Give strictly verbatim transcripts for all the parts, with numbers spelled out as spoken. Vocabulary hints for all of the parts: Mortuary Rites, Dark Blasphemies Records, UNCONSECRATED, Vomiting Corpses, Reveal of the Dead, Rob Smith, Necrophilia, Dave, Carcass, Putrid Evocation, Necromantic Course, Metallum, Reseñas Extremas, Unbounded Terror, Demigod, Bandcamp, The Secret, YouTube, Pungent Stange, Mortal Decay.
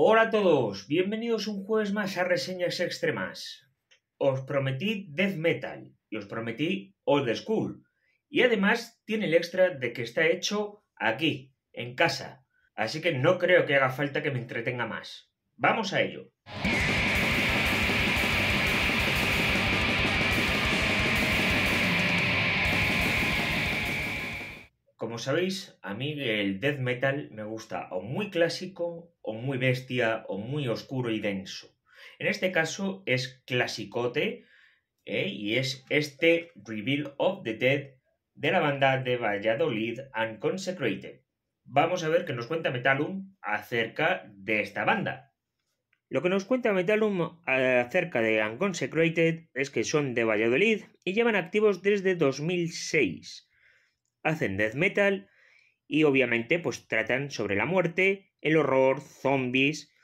Hola a todos, bienvenidos un jueves más a Reseñas Extremas. Os prometí Death Metal y os prometí Old School. Y además tiene el extra de que está hecho aquí, en casa. Así que no creo que haga falta que me entretenga más. ¡Vamos a ello! Como sabéis, a mí el death metal me gusta o muy clásico, o muy bestia, o muy oscuro y denso. En este caso es clasicote, ¿eh? Y es este Reveal of the Dead de la banda de Valladolid Unconsecrated. Vamos a ver qué nos cuenta Metallum acerca de esta banda. Lo que nos cuenta Metallum acerca de Unconsecrated es que son de Valladolid y llevan activos desde dos mil seis. Hacen death metal y obviamente pues tratan sobre la muerte, el horror, zombies,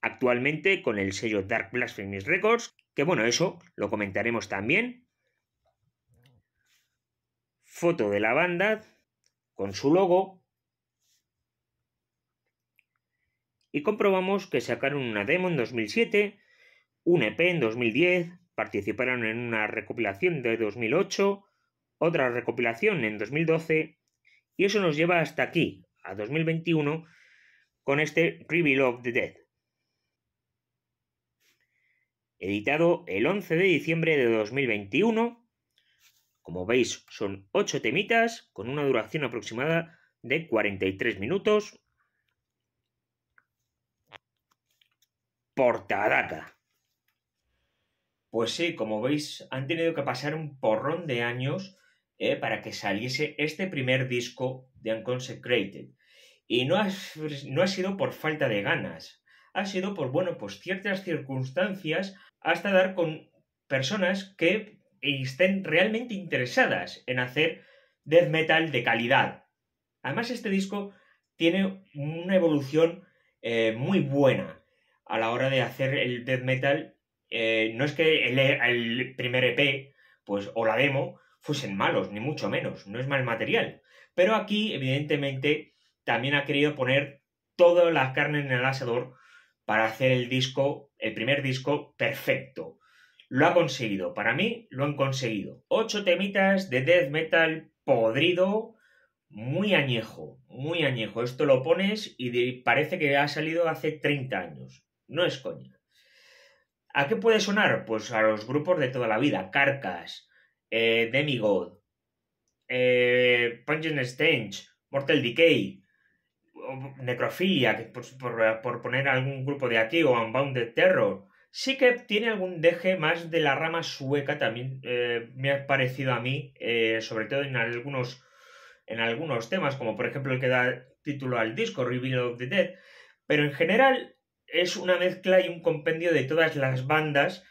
actualmente con el sello Dark Blasphemies Records, que bueno, eso lo comentaremos también. Foto de la banda con su logo. Y comprobamos que sacaron una demo en dos mil siete, un E P en dos mil diez, participaron en una recopilación de dos mil ocho, otra recopilación en dos mil doce, y eso nos lleva hasta aquí, a dos mil veintiuno, con este Reveal of the Dead. Editado el once de diciembre de dos mil veintiuno, como veis son ocho temitas, con una duración aproximada de cuarenta y tres minutos. Portadaca. Pues sí, como veis, han tenido que pasar un porrón de años eh, para que saliese este primer disco de Unconsecrated. Y no ha, no ha sido por falta de ganas, ha sido por, bueno, pues ciertas circunstancias hasta dar con personas que estén realmente interesadas en hacer death metal de calidad. Además, este disco tiene una evolución eh, muy buena a la hora de hacer el death metal. Eh, no es que el, el primer E P pues, o la demo fuesen malos, ni mucho menos, no es mal material. Pero aquí, evidentemente, también ha querido poner todas las carnes en el asador para hacer el disco, el primer disco, perfecto. Lo ha conseguido, para mí lo han conseguido. Ocho temitas de death metal podrido, muy añejo, muy añejo. Esto lo pones y parece que ha salido hace treinta años. No es coña. ¿A qué puede sonar? Pues a los grupos de toda la vida. Carcass, eh, Demigod, eh, Pungent Stange, Mortal Decay, Necrophilia, por, por, por poner algún grupo de aquí, o Unbounded Terror. Sí que tiene algún deje más de la rama sueca también, eh, me ha parecido a mí, eh, sobre todo en algunos, en algunos temas, como por ejemplo el que da título al disco, Reveal of the Dead. Pero en general es una mezcla y un compendio de todas las bandas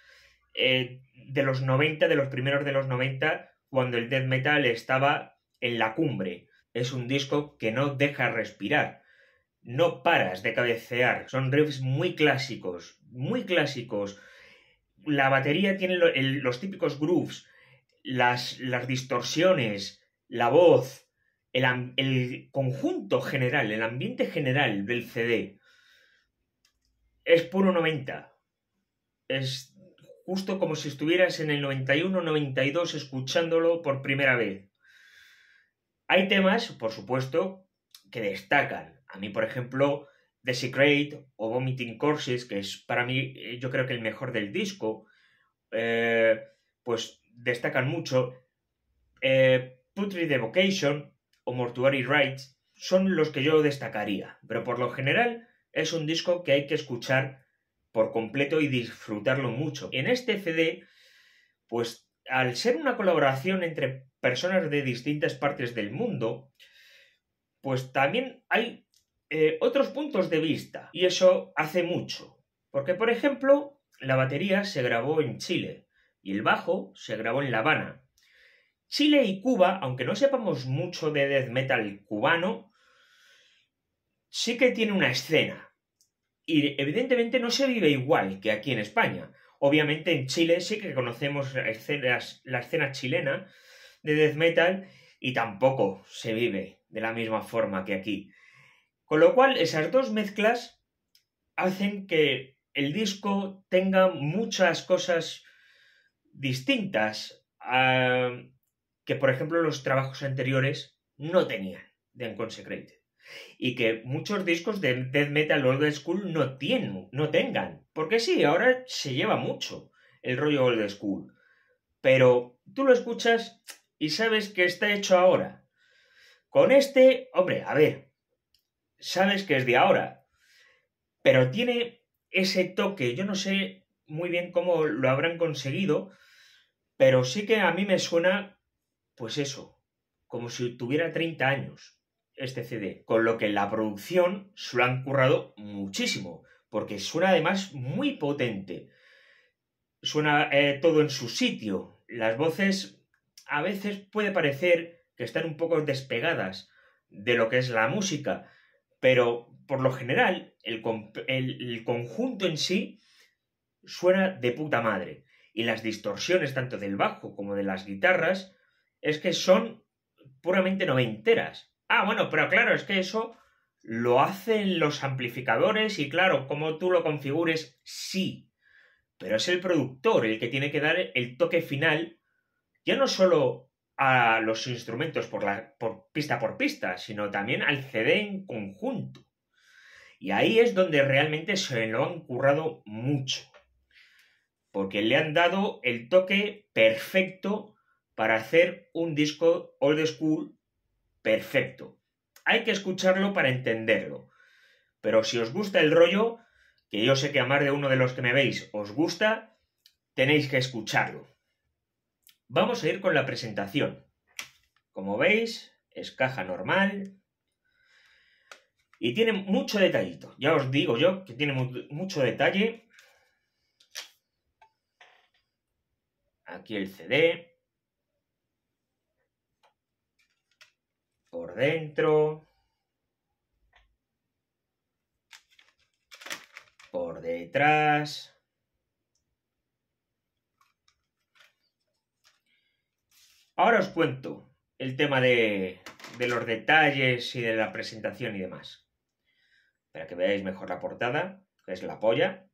eh, de los noventa, de los primeros de los noventa, cuando el death metal estaba en la cumbre. Es un disco que no deja respirar, no paras de cabecear. Son riffs muy clásicos, muy clásicos. La batería tiene lo, el, los típicos grooves, las, las distorsiones, la voz, el, el conjunto general, el ambiente general del C D. Es puro noventa. Es justo como si estuvieras en el noventa y uno noventa y dos escuchándolo por primera vez. Hay temas, por supuesto, que destacan. A mí, por ejemplo, The Secret o Vomiting Corpses, que es para mí, yo creo que el mejor del disco, eh, pues destacan mucho. Eh, Putrid Evocation o Mortuary Rites son los que yo destacaría. Pero por lo general es un disco que hay que escuchar por completo y disfrutarlo mucho. En este C D, pues al ser una colaboración entre personas de distintas partes del mundo, pues también hay eh, otros puntos de vista. Y eso hace mucho. Porque, por ejemplo, la batería se grabó en Chile y el bajo se grabó en La Habana. Chile y Cuba, aunque no sepamos mucho de death metal cubano, sí que tiene una escena. Y evidentemente no se vive igual que aquí en España. Obviamente en Chile sí que conocemos escenas, la escena chilena de death metal, y tampoco se vive de la misma forma que aquí. Con lo cual esas dos mezclas hacen que el disco tenga muchas cosas distintas a, que, por ejemplo, los trabajos anteriores no tenían de Unconsecrated. Y que muchos discos de death metal old school no tienen, no tengan. Porque sí, ahora se lleva mucho el rollo old school. Pero tú lo escuchas y sabes que está hecho ahora. Con este, hombre, a ver, sabes que es de ahora. Pero tiene ese toque. Yo no sé muy bien cómo lo habrán conseguido, pero sí que a mí me suena, pues eso, como si tuviera treinta años este C D. Con lo que la producción se lo han currado muchísimo, porque suena además muy potente. Suena eh, todo en su sitio. Las voces a veces puede parecer que están un poco despegadas de lo que es la música, pero por lo general el, el, el conjunto en sí suena de puta madre. Y las distorsiones tanto del bajo como de las guitarras es que son puramente noventeras. Ah, bueno, pero claro, es que eso lo hacen los amplificadores y claro, como tú lo configures, sí. Pero es el productor el que tiene que dar el toque final, ya no solo a los instrumentos por, la, por pista por pista, sino también al C D en conjunto. Y ahí es donde realmente se lo han currado mucho, porque le han dado el toque perfecto para hacer un disco old school perfecto. Hay que escucharlo para entenderlo, pero si os gusta el rollo, que yo sé que a más de uno de los que me veis os gusta, tenéis que escucharlo. Vamos a ir con la presentación. Como veis, es caja normal y tiene mucho detallito. Ya os digo yo que tiene mucho detalle. Aquí el C D. Por dentro. Por detrás. Ahora os cuento el tema de, de los detalles y de la presentación y demás. Para que veáis mejor la portada, que es la polla.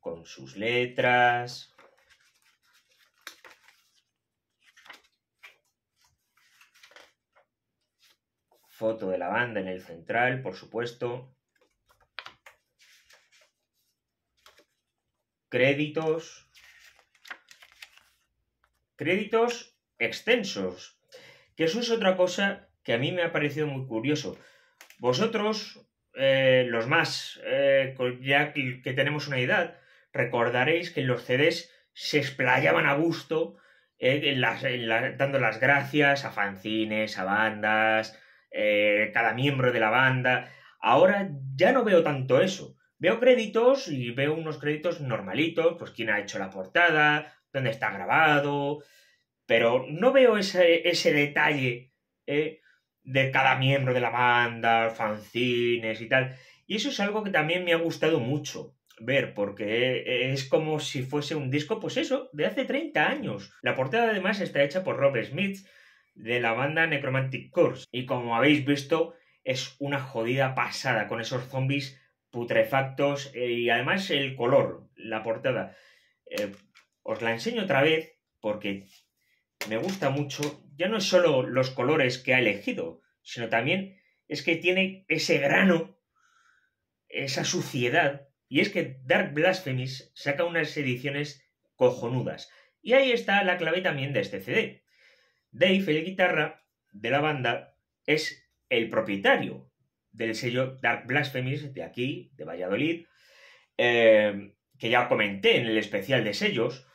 Con sus letras. Foto de la banda en el central, por supuesto. Créditos. Créditos extensos, que eso es otra cosa que a mí me ha parecido muy curioso. Vosotros, eh, los más, eh, ya que tenemos una edad, recordaréis que en los C Ds se explayaban a gusto, eh, en las, en la, dando las gracias a fanzines, a bandas, eh, cada miembro de la banda. Ahora ya no veo tanto eso. Veo créditos y veo unos créditos normalitos, pues quién ha hecho la portada, dónde está grabado, pero no veo ese, ese detalle eh, de cada miembro de la banda, fanzines y tal. Y eso es algo que también me ha gustado mucho ver, porque es como si fuese un disco, pues eso, de hace treinta años. La portada además está hecha por Rob Smith, de la banda Necromantic Course. Y como habéis visto, es una jodida pasada con esos zombies putrefactos eh, y además el color, la portada. Eh, Os la enseño otra vez porque me gusta mucho. Ya no es solo los colores que ha elegido, sino también es que tiene ese grano, esa suciedad. Y es que Dark Blasphemies saca unas ediciones cojonudas. Y ahí está la clave también de este C D. Dave, el guitarra de la banda, es el propietario del sello Dark Blasphemies de aquí, de Valladolid, eh, que ya comenté en el especial de sellos.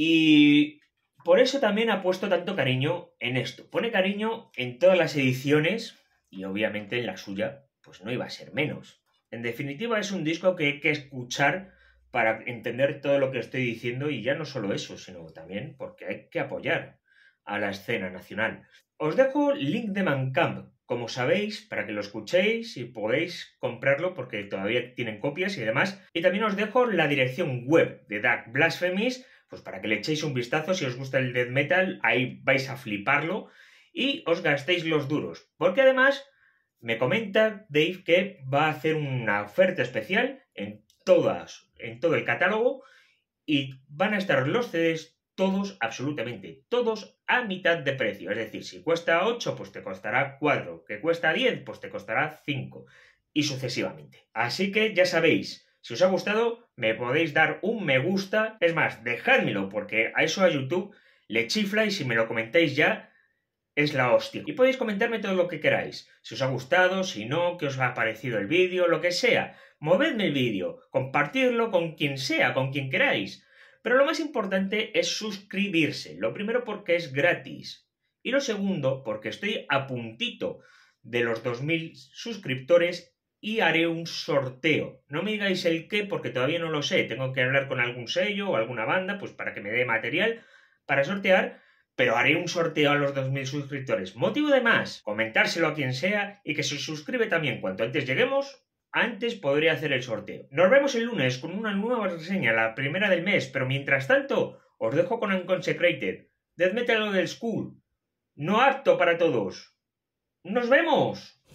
Y por eso también ha puesto tanto cariño en esto. Pone cariño en todas las ediciones y obviamente en la suya, pues no iba a ser menos. En definitiva, es un disco que hay que escuchar para entender todo lo que estoy diciendo y ya no solo eso, sino también porque hay que apoyar a la escena nacional. Os dejo link de Bandcamp, como sabéis, para que lo escuchéis y podéis comprarlo porque todavía tienen copias y demás. Y también os dejo la dirección web de Dark Blasphemies, pues para que le echéis un vistazo. Si os gusta el death metal, ahí vais a fliparlo y os gastéis los duros. Porque además Me comenta Dave que va a hacer una oferta especial en todas, en todo el catálogo, y van a estar los C Ds todos, absolutamente todos, a mitad de precio. Es decir, si cuesta ocho, pues te costará cuatro. Que cuesta diez, pues te costará cinco. Y sucesivamente. Así que ya sabéis, si os ha gustado, me podéis dar un me gusta. Es más, dejádmelo, porque a eso a YouTube le chifla y si me lo comentáis ya, es la hostia. Y podéis comentarme todo lo que queráis. Si os ha gustado, si no, qué os ha parecido el vídeo, lo que sea. Movedme el vídeo, compartidlo con quien sea, con quien queráis. Pero lo más importante es suscribirse. Lo primero porque es gratis. Y lo segundo porque estoy a puntito de los dos mil suscriptores y haré un sorteo. No me digáis el qué porque todavía no lo sé. Tengo que hablar con algún sello o alguna banda pues para que me dé material para sortear. Pero haré un sorteo a los dos mil suscriptores. Motivo de más, comentárselo a quien sea y que se suscribe también. Cuanto antes lleguemos, antes podré hacer el sorteo. Nos vemos el lunes con una nueva reseña, la primera del mes, pero mientras tanto os dejo con Unconsecrated, Death Metal Old School, no apto para todos. ¡Nos vemos!